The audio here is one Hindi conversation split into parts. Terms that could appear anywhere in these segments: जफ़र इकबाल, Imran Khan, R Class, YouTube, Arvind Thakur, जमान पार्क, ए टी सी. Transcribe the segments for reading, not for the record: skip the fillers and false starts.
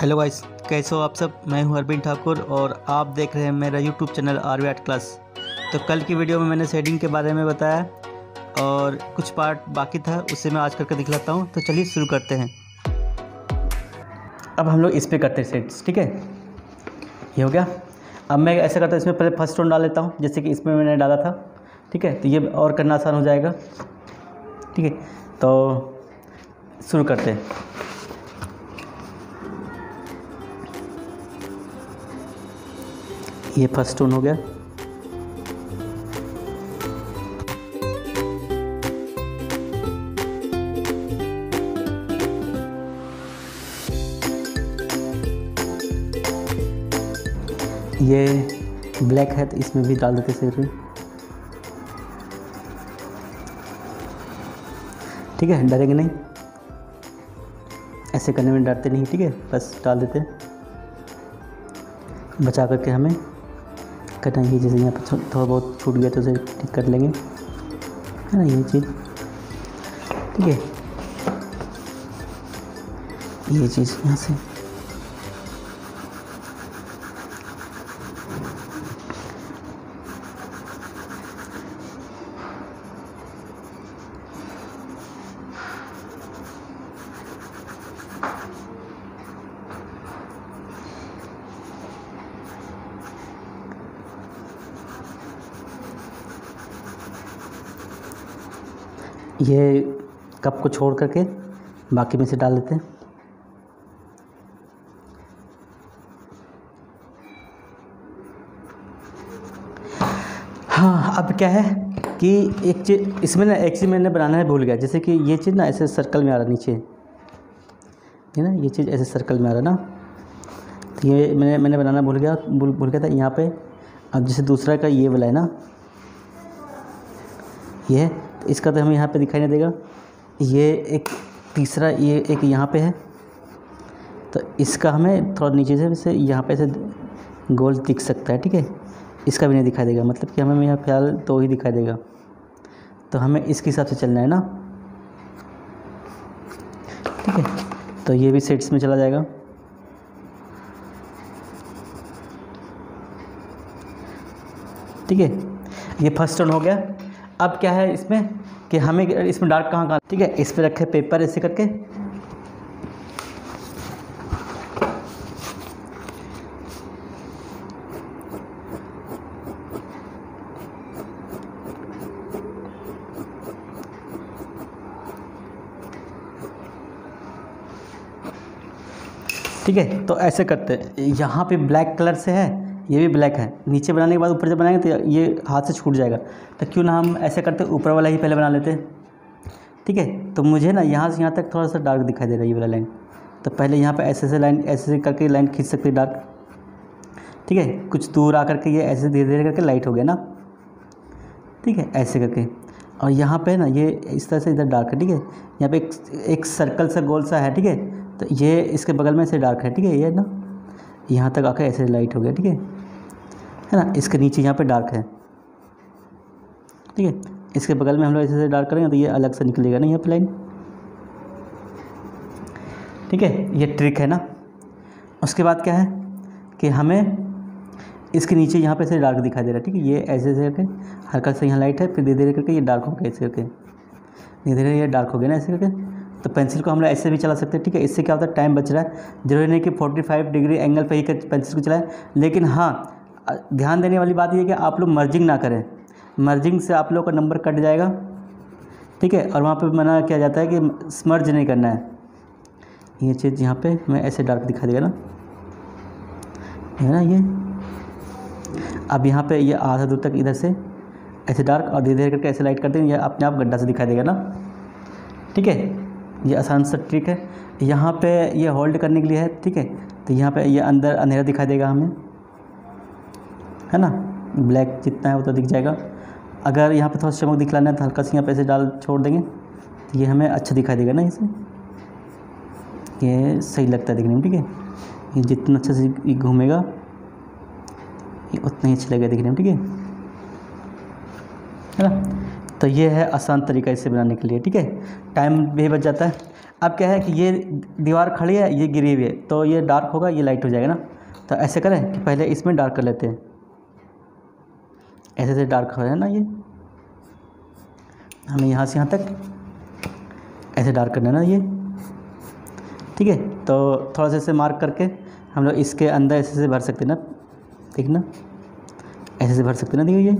हेलो गाइस, कैसे हो आप सब। मैं हूं अरविंद ठाकुर और आप देख रहे हैं मेरा यूट्यूब चैनल आर क्लास। तो कल की वीडियो में मैंने शेडिंग के बारे में बताया और कुछ पार्ट बाकी था, उससे मैं आज करके दिखलाता हूं। तो चलिए शुरू करते हैं। अब हम लोग इस पर करते हैं शेड्स, ठीक है। ये हो गया। अब मैं ऐसा करता हूँ, इसमें पहले फर्स्ट टोन डाल लेता हूँ, जैसे कि इसमें मैंने डाला था, ठीक है। तो ये और करना आसान हो जाएगा, ठीक है। तो शुरू करते हैं। ये फर्स्ट टोन हो गया। ये ब्लैक है तो इसमें भी डाल देते हैं, ठीक है। डरेंगे नहीं, ऐसे करने में डरते नहीं, ठीक है। बस डाल देते हैं, बचा करके हमें करना ही। जैसे यहाँ पर थोड़ा बहुत छूट गया तो उसे ठीक कर लेंगे, है ना, ये चीज़, ठीक है। ये चीज़ यहाँ से, ये कप को छोड़ करके बाकी में से डाल देते हैं। हाँ, अब क्या है कि एक चीज़ इसमें ना, एक चीज़ मैंने बनाना है, भूल गया। जैसे कि ये चीज़ ना ऐसे सर्कल में आ रहा नीचे, है ना, ये चीज़ ऐसे सर्कल में आ रहा ना, तो ये मैंने बनाना भूल गया था यहाँ पे। अब जैसे दूसरा का ये वाला है ना, ये तो इसका तो हमें यहाँ पे दिखाई नहीं देगा। ये एक तीसरा, ये एक यहाँ पे है, तो इसका हमें थोड़ा नीचे से वैसे यहाँ पे ऐसे गोल दिख सकता है, ठीक है। इसका भी नहीं दिखाई देगा, मतलब कि हमें यहाँ ख्याल तो ही दिखाई देगा। तो हमें इसके हिसाब से चलना है ना, ठीक है। तो ये भी सेट्स में चला जाएगा, ठीक है। ये फर्स्ट टर्न हो गया। अब क्या है इसमें कि हमें इसमें डार्क कहाँ, ठीक है। इस पे रखे पेपर ऐसे करके, ठीक है। तो ऐसे करते हैं। यहाँ पे ब्लैक कलर से है, ये भी ब्लैक है। नीचे बनाने के बाद ऊपर जब बनाएंगे तो ये हाथ से छूट जाएगा। तो क्यों ना हम ऐसे करते ऊपर वाला ही पहले बना लेते, ठीक है। तो मुझे ना यहाँ से यहाँ तक थोड़ा सा डार्क दिखाई दे रहा है, ये वाला लाइन। तो पहले यहाँ पे ऐसे ऐसे लाइन, ऐसे करके लाइन खींच सकते हैं डार्क, ठीक है। कुछ दूर आकर के ये ऐसे धीरे धीरे करके लाइट हो गया ना, ठीक है, ऐसे करके। और यहाँ पर ना ये इस तरह से इधर डार्क है, ठीक है। यहाँ पर एक सर्कल सा गोल सा है, ठीक है। तो ये इसके बगल में ऐसे डार्क है, ठीक है। ये ना यहाँ तक आकर ऐसे लाइट हो गया, ठीक है ना। इसके नीचे यहाँ पे डार्क है, ठीक है। इसके बगल में हम लोग ऐसे डार्क करेंगे तो ये अलग से निकलेगा ना, यहाँ पे लाइन, ठीक है। ये ट्रिक है ना। उसके बाद क्या है कि हमें इसके नीचे यहाँ पे ऐसे डार्क दिखाई दे रहा है, ठीक है। ये ऐसे ऐसे करके हल्का से यहाँ लाइट है, फिर धीरे धीरे करके ये डार्क हो गया, ऐसे करके धीरे धीरे ये डार्क हो गया ना, ऐसे करके। तो पेंसिल को हम लोग ऐसे भी चला सकते हैं, ठीक है। इससे क्या होता है, टाइम बच रहा है। जरूरी नहीं कि 45 डिग्री एंगल पर ही पेंसिल को चलाएं, लेकिन हाँ, ध्यान देने वाली बात यह है कि आप लोग मर्जिंग ना करें। मर्जिंग से आप लोग का नंबर कट जाएगा, ठीक है। और वहाँ पे मना किया जाता है कि स्मर्ज नहीं करना है। ये चीज़ यहाँ पे हमें ऐसे डार्क दिखा देगा ना, है ना, ये। अब यहाँ पर ये आधा दूर तक इधर से ऐसे डार्क और धीरे धीरे करके ऐसे लाइट करते हैं, ये अपने आप गड्ढा से दिखाई देगा ना, ठीक है। ये आसान सा ट्रिक है। यहाँ पे ये होल्ड करने के लिए है, ठीक है। तो यहाँ पे ये अंदर अंधेरा दिखाई देगा हमें, है ना। ब्लैक जितना है उतना दिख जाएगा। अगर यहाँ पे थोड़ा चमक दिखलाना है तो हल्का सा यहाँ पे ऐसे डाल छोड़ देंगे तो ये हमें अच्छा दिखाई देगा ना। इसे ये सही लगता है दिखने में, ठीक है। ये जितना अच्छे से घूमेगा ये उतना ही अच्छा लगेगा दिखने में, ठीक है ना। तो ये है आसान तरीका इसे बनाने के लिए, ठीक है। टाइम भी बच जाता है। अब क्या है कि ये दीवार खड़ी है, ये गिरी हुई है, तो ये डार्क होगा, ये लाइट हो जाएगा ना। तो ऐसे करें कि पहले इसमें डार्क कर लेते हैं, ऐसे से डार्क हो रहा है ना, ये हमें यहाँ से यहाँ तक ऐसे डार्क करना है ना, ये ठीक है। तो थोड़ा सा ऐसे मार्क करके हम लोग इसके अंदर ऐसे से भर सकते हैं ना, ठीक ना, ऐसे से भर सकते ना, देखिए ये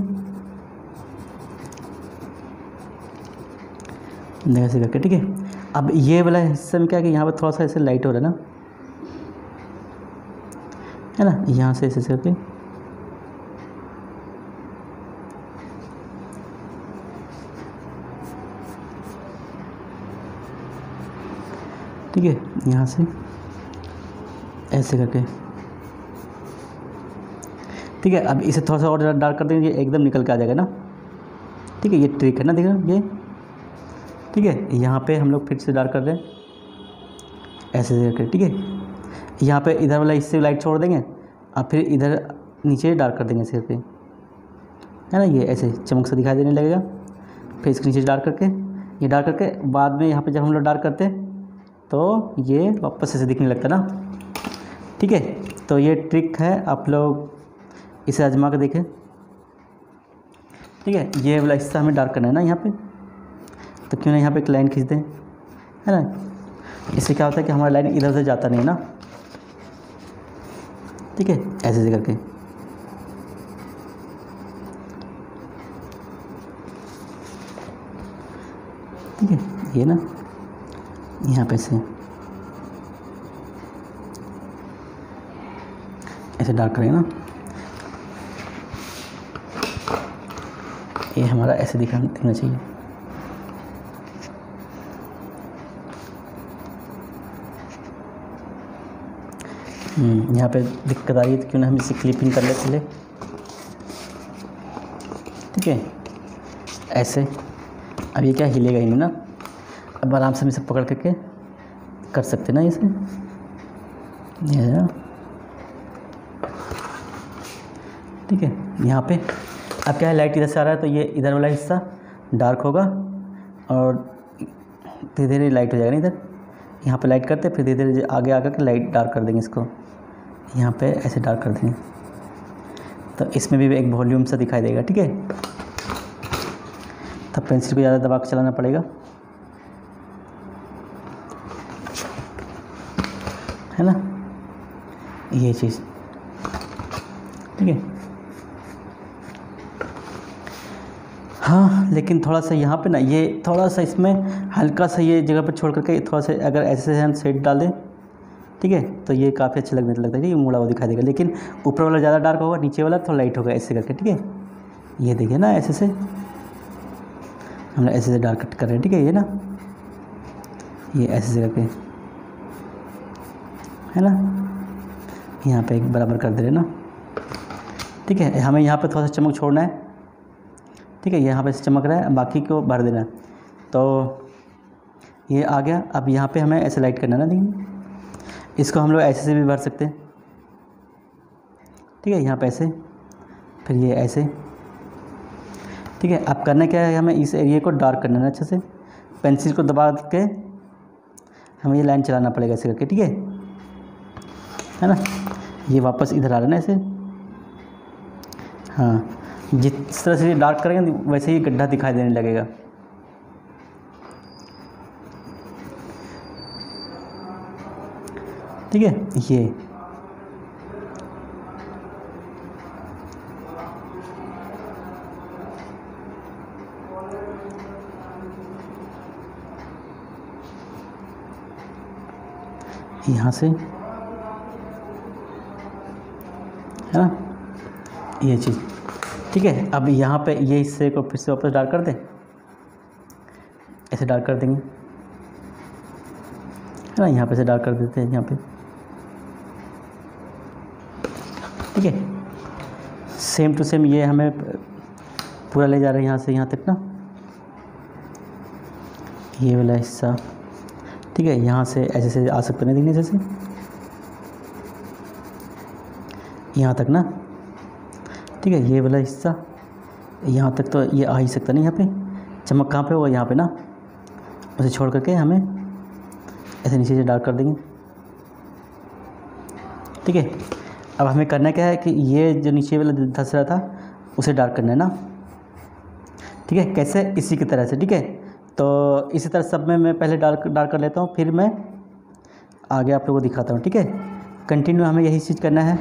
ऐसे करके, ठीक है। अब ये वाला हिस्से में क्या है कि यहाँ पर थोड़ा सा ऐसे लाइट हो रहा है ना, यहाँ से ऐसे करके ठीक है, यहाँ से ऐसे करके ठीक है। अब इसे थोड़ा सा और डार्क कर देंगे, ये एकदम निकल के आ जाएगा ना, ठीक है, ये ट्रिक है ना, देखो ये ठीक है। यहाँ पे हम लोग फिर से डार्क कर रहे हैं ऐसे करके, ठीक है। यहाँ पे इधर वाला इससे लाइट छोड़ देंगे और फिर इधर नीचे डार्क कर देंगे सिर पे, है ना, ये ऐसे चमक से दिखाई देने लगेगा। फिर इसके नीचे डार्क करके, ये डार्क करके बाद में यहाँ पे जब हम लोग डार्क करते तो ये वापस ऐसे दिखने लगता ना, ठीक है। तो ये ट्रिक है, आप लोग इसे आजमा के देखें, ठीक है। ये वाला हिस्सा हमें डार्क करना है ना यहाँ पे, तो क्यों ना यहाँ पे एक लाइन खींच दें, है ना। इससे क्या होता है कि हमारा लाइन इधर से जाता नहीं ना, ठीक है, ऐसे से करके, ठीक है, ये ना यहाँ पे से ऐसे डार्क करेंगे ना, ये हमारा ऐसे दिखना चाहिए, यहाँ पे दिक्कत आ रही है, तो क्यों ना हम इसे क्लिपिंग कर लेते हैं, ठीक है, ऐसे। अब ये क्या हिलेगा ही नहीं ना, अब आराम से हम इसे पकड़ करके कर सकते ना, इसे ना, ठीक है। यहाँ पे अब क्या है, लाइट इधर से आ रहा है, तो ये इधर वाला हिस्सा डार्क होगा और धीरे धीरे लाइट हो जाएगा ना, इधर यहाँ पे लाइट करते फिर धीरे धीरे आगे आकर के लाइट डार्क कर देंगे इसको, यहाँ पे ऐसे डार्क कर देंगे, तो इसमें भी एक वॉल्यूम सा दिखाई देगा, ठीक है। तब पेंसिल को ज़्यादा दबा के चलाना पड़ेगा, है ना, ये चीज़, ठीक है। हाँ, लेकिन थोड़ा सा यहाँ पे ना, ये थोड़ा सा इसमें हल्का सा ये जगह पर छोड़ करके थोड़ा सा अगर ऐसे से हम सेट डाल दें, ठीक है, तो ये काफ़ी अच्छा लगने लगता है, ये मुड़ा हुआ दिखाई देगा। लेकिन ऊपर वाला ज़्यादा डार्क होगा, नीचे वाला थोड़ा लाइट होगा, ऐसे करके, ठीक है। ये देखिए ना, ऐसे से हम ऐसे से डार्क कट कर रहे हैं, ठीक है, ये ना, ये ऐसे से करके, है ना, यहाँ पे एक बराबर कर दे रहे ना, ठीक है। हमें यहाँ पे थोड़ा सा चमक छोड़ना है, ठीक है, यहाँ पे से चमक रहा है, बाकी को भर देना है। तो ये आ गया। अब यहाँ पे हमें ऐसे लाइट करना है ना, देखिए इसको हम लोग ऐसे से भी भर सकते हैं, ठीक है, यहाँ पे ऐसे, फिर ये ऐसे, ठीक है। अब करना क्या है, हमें इस एरिया को डार्क करना है अच्छे से, पेंसिल को दबा के हमें ये लाइन चलाना पड़ेगा ऐसे करके, ठीक है ना। ये वापस इधर आ रहा है ना ऐसे, हाँ, जिस तरह से ये डार्क करेंगे वैसे ही गड्ढा दिखाई देने लगेगा, ठीक है, ये यहाँ से, है ना, ये चीज़, ठीक है। अब यहाँ पे ये हिस्से को फिर से वापस डार्क कर दें, ऐसे डार्क कर देंगे, है ना, यहाँ पे से डार्क कर देते हैं यहाँ पे, ठीक है। सेम टू सेम ये हमें पूरा ले जा रहे हैं यहाँ से यहाँ तक ना, ये वाला हिस्सा, ठीक है। यहाँ से ऐसे से आ सकते नहीं दिखने, जैसे यहाँ तक ना, ठीक है, ये वाला हिस्सा यहाँ तक, तो ये आ ही सकता नहीं, यहाँ पे चमक कहाँ पे होगा, यहाँ पे ना, उसे छोड़ करके हमें ऐसे नीचे से डार्क कर देंगे। ठीक है, अब हमें करना क्या है कि ये जो नीचे वाला धंस रहा था उसे डार्क करना है ना। ठीक है, कैसे? इसी की तरह से। ठीक है, तो इसी तरह सब में मैं पहले डार्क कर लेता हूँ, फिर मैं आगे आप लोगों को दिखाता हूँ। ठीक है, कंटिन्यू हमें यही चीज़ करना है।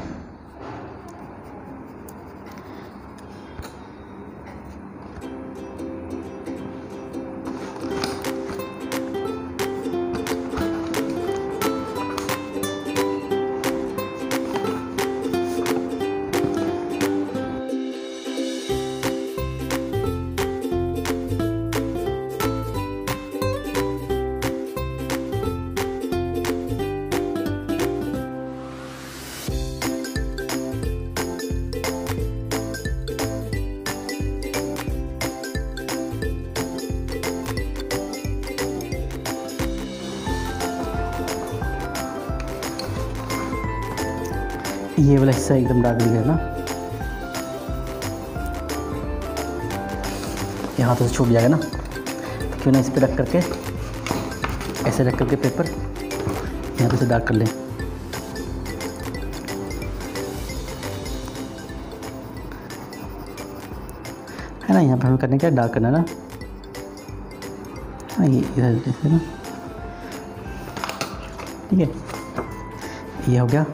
ये वाला हिस्सा एकदम डार्क दिख रहा है ना, यहाँ तो छुप जाएगा ना, क्यों ना इस पर रख करके, ऐसे रख करके पेपर यहाँ पे से डार्क कर लें। है ना, यहाँ पे हमें करने क्या, डार्क करना ना। हाँ, ये इधर जैसे ना। ठीक है, ये हो गया।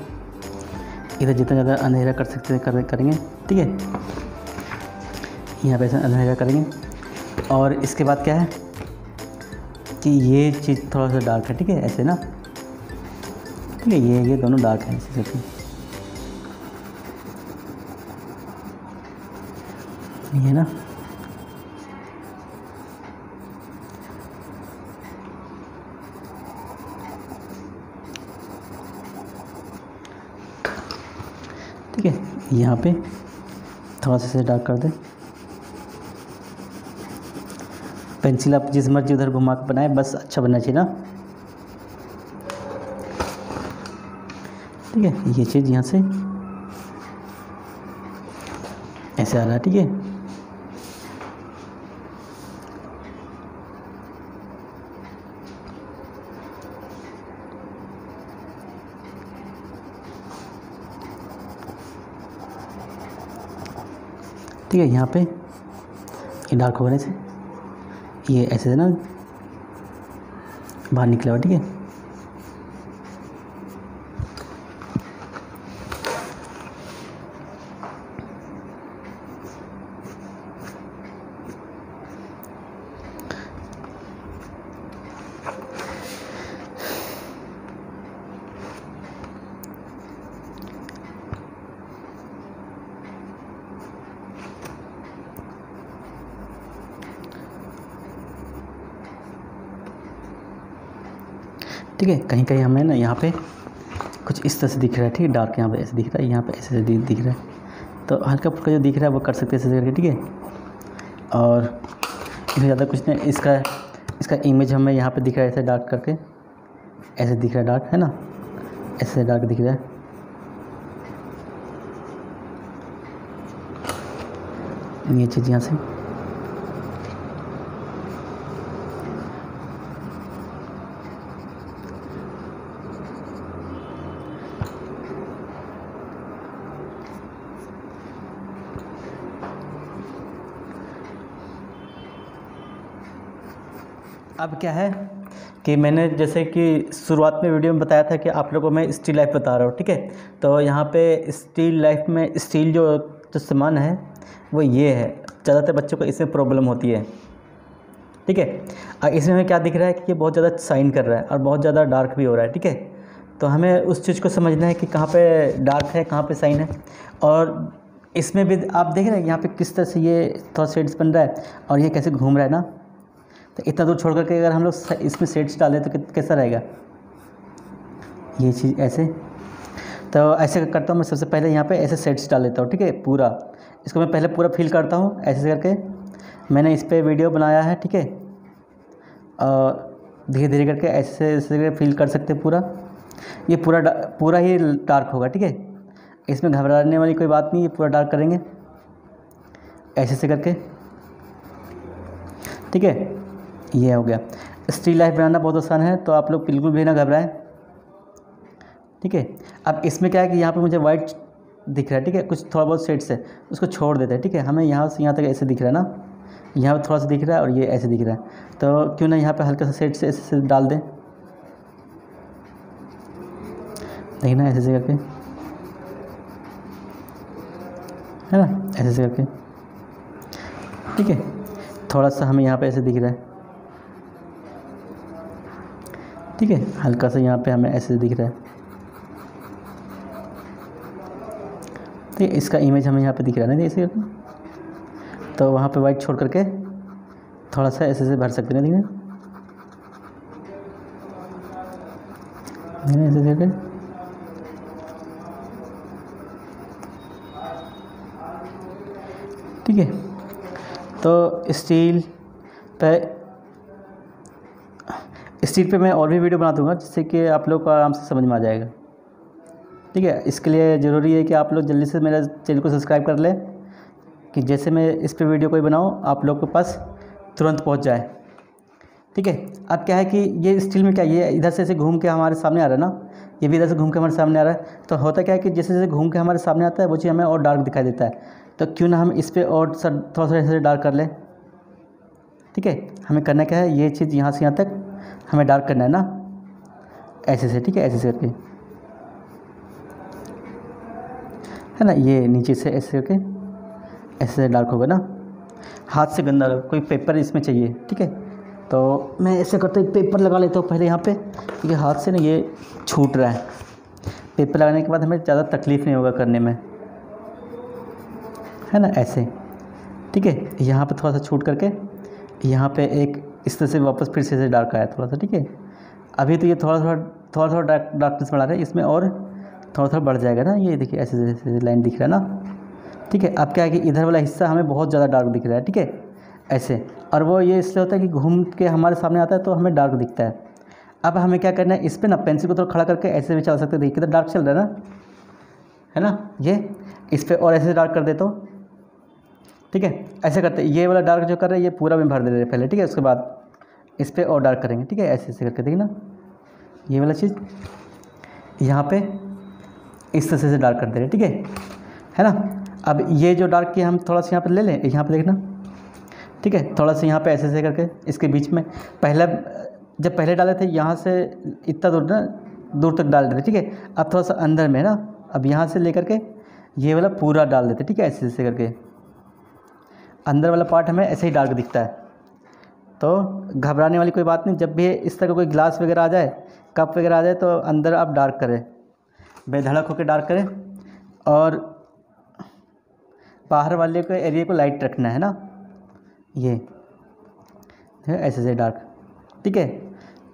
इधर जितना ज़्यादा अंधेरा कर सकते हैं करेंगे। ठीक है, यहाँ पे अंधेरा करेंगे, और इसके बाद क्या है कि ये चीज़ थोड़ा सा डार्क है। ठीक है, ऐसे ना। ठीक है, ये दोनों डार्क हैं ऐसे। ठीक है ना, यहाँ पे थोड़ा सा डार्क कर दें। पेंसिल आप जिस मर्जी उधर घुमा के बनाए, बस अच्छा बनना चाहिए ना। ठीक है, ये चीज़ यहाँ से ऐसे आ रहा है। ठीक है, ठीक है, यहाँ पे ये डार्क होने से ये ऐसे ना बाहर निकला हुआ। ठीक है, ठीक है, कहीं कहीं हमें ना यहाँ पे कुछ इस तरह से दिख रहा है। ठीक है, डार्क यहाँ पे ऐसे दिख रहा है, यहाँ पे ऐसे दिख रहा है, तो हल्का फुल्का जो दिख रहा है वो कर सकते हैं ऐसे करके। ठीक है, और ज़्यादा कुछ नहीं। इसका इमेज हमें यहाँ पे दिख रहा है, ऐसे डार्क करके ऐसे दिख रहा है डार्क, है ना, ऐसे डार्क दिख रहा है। ये चीज़ यहाँ से अब क्या है कि मैंने जैसे कि शुरुआत में वीडियो में बताया था कि आप लोगों को मैं स्टील लाइफ बता रहा हूँ। ठीक है, तो यहाँ पे स्टील लाइफ में स्टील जो सामान है वो ये है, ज़्यादातर बच्चों को इसमें प्रॉब्लम होती है। ठीक है, और इसमें हमें क्या दिख रहा है कि ये बहुत ज़्यादा शाइन कर रहा है और बहुत ज़्यादा डार्क भी हो रहा है। ठीक है, तो हमें उस चीज़ को समझना है कि कहाँ पर डार्क है, कहाँ पर शाइन है। और इसमें भी आप देख रहे हैं यहाँ पर किस तरह से ये थोड़ा शेड्स बन रहा है और ये कैसे घूम रहा है ना। तो इतना दूर छोड़ करके अगर हम लोग इसमें शेड्स डालें तो कैसा रहेगा ये चीज़ ऐसे। तो ऐसे करता हूँ मैं, सबसे पहले यहाँ पे ऐसे शेड्स डाल लेता हूँ। ठीक है, पूरा इसको मैं पहले पूरा फिल करता हूँ ऐसे करके। मैंने इस पर वीडियो बनाया है। ठीक है, और धीरे धीरे करके ऐसे करके फिल कर सकते हैं पूरा। ये पूरा ही डार्क होगा। ठीक है, इसमें घबराने वाली कोई बात नहीं, ये पूरा डार्क करेंगे ऐसे करके। ठीक है, ये हो गया। स्टिल लाइफ बनाना बहुत आसान है, तो आप लोग बिल्कुल भी ना घबराएं। ठीक है, अब इसमें क्या है कि यहाँ पे मुझे वाइट दिख रहा है, ठीक है, कुछ थोड़ा बहुत शेड्स है, उसको छोड़ देते हैं। ठीक है, हमें यहाँ से यहाँ तक ऐसे दिख रहा है ना, यहाँ पर थोड़ा सा दिख रहा है और ये ऐसे दिख रहा है, तो क्यों ना यहाँ पर हल्का सा शेड से ऐसे डाल दें, देखना ना ऐसे करके, है ना, ऐसे करके। ठीक है, थोड़ा सा हमें यहाँ पे ऐसे दिख रहा है, ठीक है, हल्का सा यहाँ पे हमें ऐसे दिख रहा है। ठीक है, इसका इमेज हमें यहाँ पे दिख रहा है ना, ऐसे करके, तो वहाँ पे वाइट छोड़ करके थोड़ा सा ऐसे से भर सकते हैं। देखिए ऐसे करके, ठीक है, तो स्टील पे मैं और भी वीडियो बना दूंगा, जिससे कि आप लोग को आराम से समझ में आ जाएगा। ठीक है, इसके लिए ज़रूरी है कि आप लोग जल्दी से मेरा चैनल को सब्सक्राइब कर लें, कि जैसे मैं इस पे वीडियो कोई बनाऊँ आप लोग के पास तुरंत पहुंच जाए। ठीक है, अब क्या है कि ये स्टील में क्या ये इधर से ऐसे घूम के हमारे सामने आ रहा है ना, ये भी इधर से घूम के हमारे सामने आ रहा है, तो होता क्या है कि जैसे जैसे घूम के हमारे सामने आता है वो चीज़ हमें और डार्क दिखाई देता है, तो क्यों ना हम इस पर और थोड़ा सा ऐसे डार्क कर लें। ठीक है, हमें करना क्या है, ये चीज़ यहाँ से यहाँ तक हमें डार्क करना है ना, ऐसे से। ठीक है, ऐसे से करके, है ना, ये नीचे से ऐसे करके ऐसे से डार्क होगा ना, हाथ से गंदा होगा, कोई पेपर इसमें चाहिए। ठीक है, तो मैं ऐसे करता हूँ, पेपर लगा लेता हूँ पहले यहाँ पे, क्योंकि हाथ से ना ये छूट रहा है, पेपर लगाने के बाद हमें ज़्यादा तकलीफ़ नहीं होगा करने में, है ना, ऐसे। ठीक है, यहाँ पे थोड़ा सा छूट करके यहाँ पे एक इस तरह से वापस फिर से डार्क आया थोड़ा सा। ठीक है, अभी तो ये थोड़ा थोड़ा डार्कनेस बढ़ा रहा है, इसमें और थोड़ा थोड़ा बढ़ जाएगा ना, ये देखिए ऐसे ऐसे लाइन दिख रहा है ना। ठीक है, अब क्या है कि इधर वाला हिस्सा हमें बहुत ज़्यादा डार्क दिख रहा है। ठीक है, ऐसे, और वो ये इसलिए होता है कि घूम के हमारे सामने आता है तो हमें डार्क दिखता है। अब हमें क्या करना है, इस पर ना पेंसिल को थोड़ा खड़ा करके ऐसे भी चला सकते हैं, देखिए कितना डार्क चल रहा है ना, है ना, ये इस पर और ऐसे डार्क कर देता हूँ। ठीक है, ऐसे करते ये वाला डार्क जो कर रहे हैं ये पूरा में भर दे रहे हैं पहले। ठीक है, उसके बाद इस पर और डार्क करेंगे। ठीक है, ऐसे ऐसे करके, देखिए ना, ये वाला चीज़ यहाँ पे इस तरह से डार्क कर दे रहे हैं। ठीक है ना, अब ये जो डार्क किया हम थोड़ा सा यहाँ पे ले लें, यहाँ पे देखना। ठीक है, थोड़ा सा यहाँ पे ऐसे ऐसे करके इसके बीच में, पहले जब पहले डाले थे यहाँ से इतना दूर ना दूर तक डाल देते। ठीक है, अब थोड़ा सा अंदर में ना, अब यहाँ से ले करके ये वाला पूरा डाल देते। ठीक है, ऐसे ऐसे करके अंदर वाला पार्ट हमें ऐसे ही डार्क दिखता है, तो घबराने वाली कोई बात नहीं। जब भी इस तरह का कोई ग्लास वगैरह आ जाए, कप वगैरह आ जाए, तो अंदर आप डार्क करें, बेधड़क होकर डार्क करें, और बाहर वाले के एरिया को लाइट रखना है ना, ये ऐसे से डार्क। ठीक है,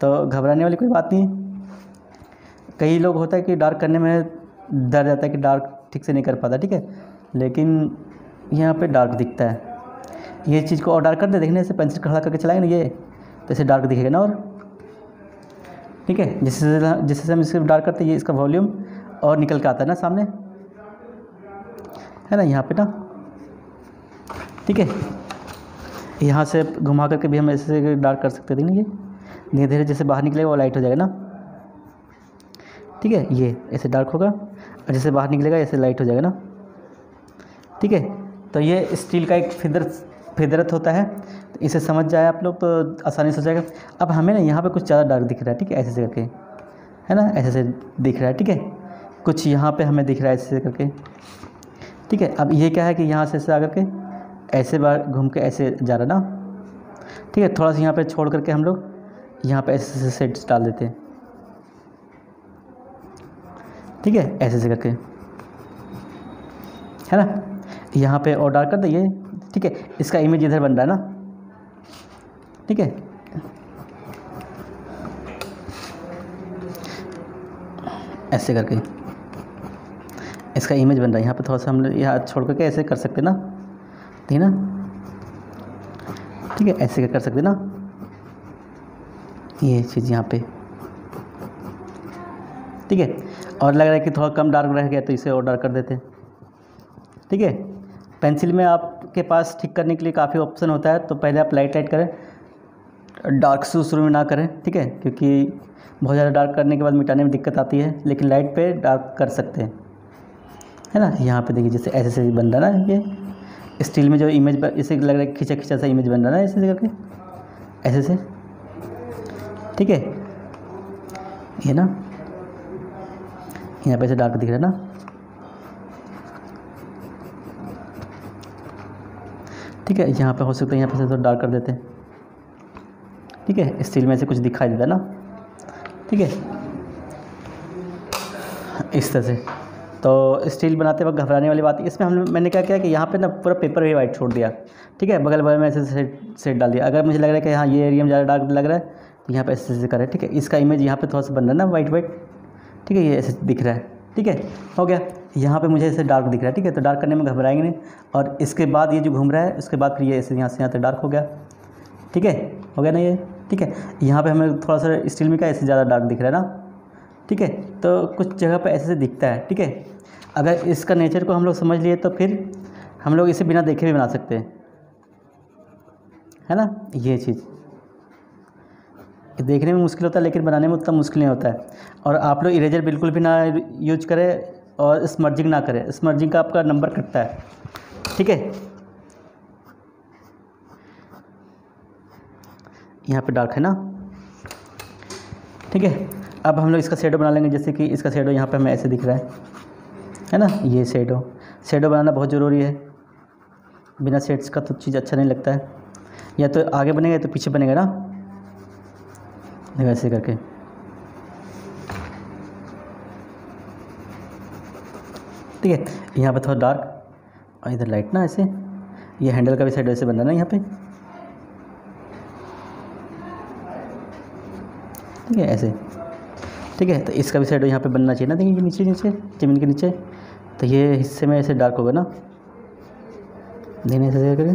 तो घबराने वाली कोई बात नहीं। कई लोग होता है कि डार्क करने में डर जाता है कि डार्क ठीक से नहीं कर पाता। ठीक है, लेकिन यहाँ पे डार्क दिखता है, ये चीज़ को और डार्क कर दे, देखने से पेंसिल खड़ा करके चलाएंगे ना, ये तो ऐसे डार्क दिखेगा ना। और ठीक है, जैसे हम इसे डार्क करते हैं, ये इसका वॉल्यूम और निकल के आता है ना सामने, है ना, यहाँ पे ना। ठीक है, यहाँ से घुमा करके भी हम ऐसे डार्क कर सकते हैं, देखिए धीरे धीरे जैसे बाहर निकलेगा वो लाइट हो जाएगा ना। ठीक है, ये ऐसे डार्क होगा और जैसे बाहर निकलेगा ऐसे लाइट हो जाएगा ना। ठीक है, तो ये स्टील का एक फिदरत होता है, तो इसे समझ जाए आप लोग तो आसानी से हो जाएगा। अब हमें ना यहाँ पे कुछ ज़्यादा डार्क दिख रहा है। ठीक है, ऐसे से करके, है ना, ऐसे से दिख रहा है। ठीक है, कुछ यहाँ पे हमें दिख रहा है ऐसे से करके। ठीक है, अब ये क्या है कि यहाँ से ऐसे आ करके ऐसे बार घूम के ऐसे जा रहा ना। ठीक है, थोड़ा सा यहाँ पर छोड़ करके हम लोग यहाँ पर ऐसे सेट्स डाल देते हैं। ठीक है, ऐसे से करके, है ना, यहाँ पे और डार्क कर देंगे। ठीक है, इसका इमेज इधर बन रहा है ना। ठीक है, ऐसे करके इसका इमेज बन रहा है, यहाँ पे थोड़ा सा हम लोग यहाँ छोड़ करके ऐसे कर सकते ना, ठीक है ना। ठीक है, ऐसे कर सकते ना, ये चीज़ यहाँ पे। ठीक है, और लग रहा है कि थोड़ा कम डार्क रह गया, तो इसे और डार्क कर देते हैं। ठीक है, पेंसिल में आपके पास ठीक करने के लिए काफ़ी ऑप्शन होता है, तो पहले आप लाइट करें, डार्क से शुरू में ना करें, ठीक है, क्योंकि बहुत ज़्यादा डार्क करने के बाद मिटाने में दिक्कत आती है, लेकिन लाइट पे डार्क कर सकते हैं, है ना। यहाँ पे देखिए जैसे ऐसे बन रहा ना, ये स्टील में जो इमेज इसे लग रहा है खींचा खींचा सा इमेज बन रहा ना, ऐसे करके ऐसे से, ठीक है, ये ना यहाँ पे ऐसे डार्क दिख रहा है ना, ठीक है। यहाँ पे हो सकता है यहाँ पे से थोड़ा डार्क कर देते हैं, ठीक है, स्टील में से कुछ दिखाई देता है ना, ठीक है, इस तरह से। तो स्टील बनाते वक्त घबराने वाली बात है, इसमें मैंने क्या किया कि यहाँ पे ना पूरा पेपर भी वाइट छोड़ दिया, ठीक है, बगल बगल में ऐसे सेट डाल दिया। अगर मुझे लग रहा है कि हाँ ये एरिया में ज़्यादा डार्क लग रहा है तो यहाँ पे ऐसे ऐसे करें, ठीक है, इसका इमेज यहाँ पे थोड़ा सा बन रहा है ना वाइट वाइट, ठीक है, ये ऐसे दिख रहा है, ठीक है, हो गया। यहाँ पे मुझे ऐसे डार्क दिख रहा है, ठीक है, तो डार्क करने में घबराएंगे नहीं। और इसके बाद ये जो घूम रहा है उसके बाद फिर ये ऐसे यहाँ से यहाँ तक डार्क हो गया, ठीक है, हो गया ना ये, ठीक है। यहाँ पे हमें थोड़ा सा स्टील में क्या ऐसे ज़्यादा डार्क दिख रहा है ना, ठीक है, तो कुछ जगह पे ऐसे दिखता है, ठीक है। अगर इसका नेचर को हम लोग समझ लिए तो फिर हम लोग इसे बिना देखे भी बना सकते हैं, है ना। ये चीज़ देखने में मुश्किल होता है लेकिन बनाने में उतना मुश्किल नहीं होता है। और आप लोग इरेजर बिल्कुल भी ना यूज करें और स्मर्जिंग ना करें, स्मर्जिंग का आपका नंबर कटता है, ठीक है। यहाँ पे डार्क है ना, ठीक है। अब हम लोग इसका शेडो बना लेंगे, जैसे कि इसका शेडो यहाँ पे हमें ऐसे दिख रहा है ना, ये शेडो बनाना बहुत ज़रूरी है, बिना शेड्स का तो चीज़ अच्छा नहीं लगता है। या तो आगे बनेगा या तो पीछे बनेगा ना, ऐसे करके, ठीक है। यहाँ पे थोड़ा डार्क और इधर लाइट ना, ऐसे ये हैंडल का भी साइड ऐसे बन रहा है ना यहाँ पे, ठीक है, ऐसे, ठीक है। तो इसका भी साइड यहाँ पे बनना चाहिए ना, देखिए नीचे नीचे जमीन के नीचे, तो ये हिस्से में ऐसे डार्क होगा ना, धीरे ऐसे करके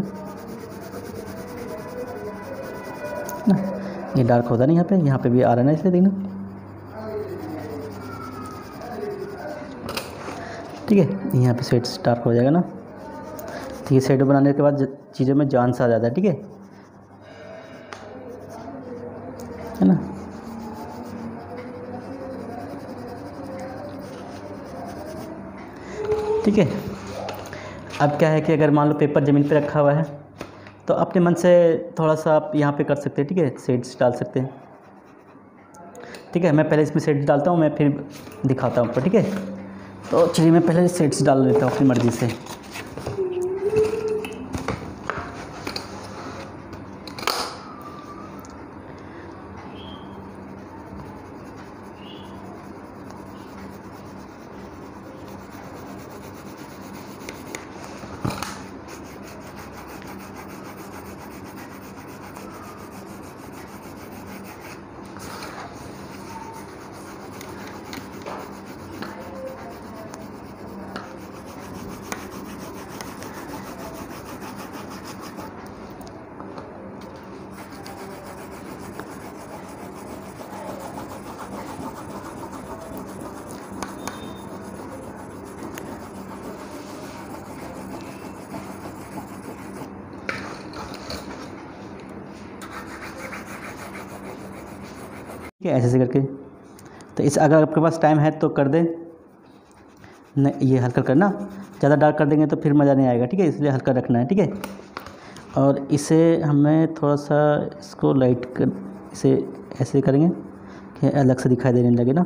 ना ये डार्क होता नहीं, यहाँ पे भी आ रहा है ना, इसलिए देखना, ठीक है। यहाँ पे शेड्स डार्क हो जाएगा ना, ठीक है। शेडो बनाने के बाद चीज़ों में जान सा आ जाता है, ठीक है ना। ठीक है, अब क्या है कि अगर मान लो पेपर ज़मीन पे रखा हुआ है तो अपने मन से थोड़ा सा आप यहाँ पे कर सकते हैं, ठीक है, शेड्स डाल सकते हैं, ठीक है। मैं पहले इसमें शेड्स डालता हूँ, मैं फिर दिखाता हूँ आपको, ठीक है। तो चलिए मैं पहले शेड्स डाल लेता हूँ अपनी मर्ज़ी से, ऐसे ऐसे करके। तो इस अगर आपके पास टाइम है तो कर दें, नहीं ये हल्का करना, ज़्यादा डार्क कर देंगे तो फिर मज़ा नहीं आएगा, ठीक है, इसलिए हल्का रखना है, ठीक है। और इसे हमें थोड़ा सा इसको लाइट कर, इसे ऐसे करेंगे कि अलग से दिखाई देने लगे ना।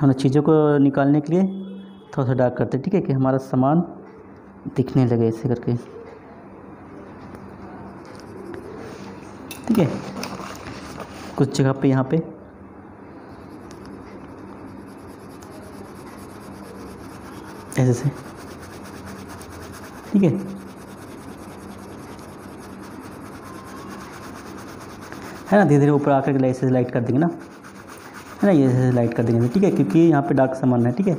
हम चीज़ों को निकालने के लिए थोड़ा सा डार्क करते हैं, ठीक है, कि हमारा सामान दिखने लगे, ऐसे करके, ठीक है। कुछ जगह पे यहाँ पे, ऐसे से, ठीक है, है ना। धीरे धीरे ऊपर आकर लाइट से लाइट कर देंगे ना, है ना, ये लाइट कर देंगे, ठीक है, क्योंकि यहाँ पे डार्क सामान है, ठीक है,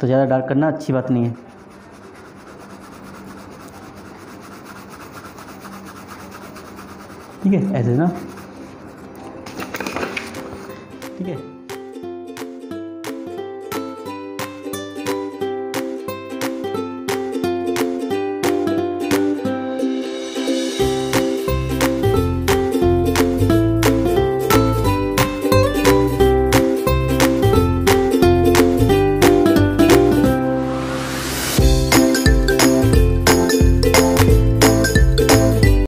तो ज़्यादा डार्क करना अच्छी बात नहीं है। ठीक है, ऐसे ना, ठीक है।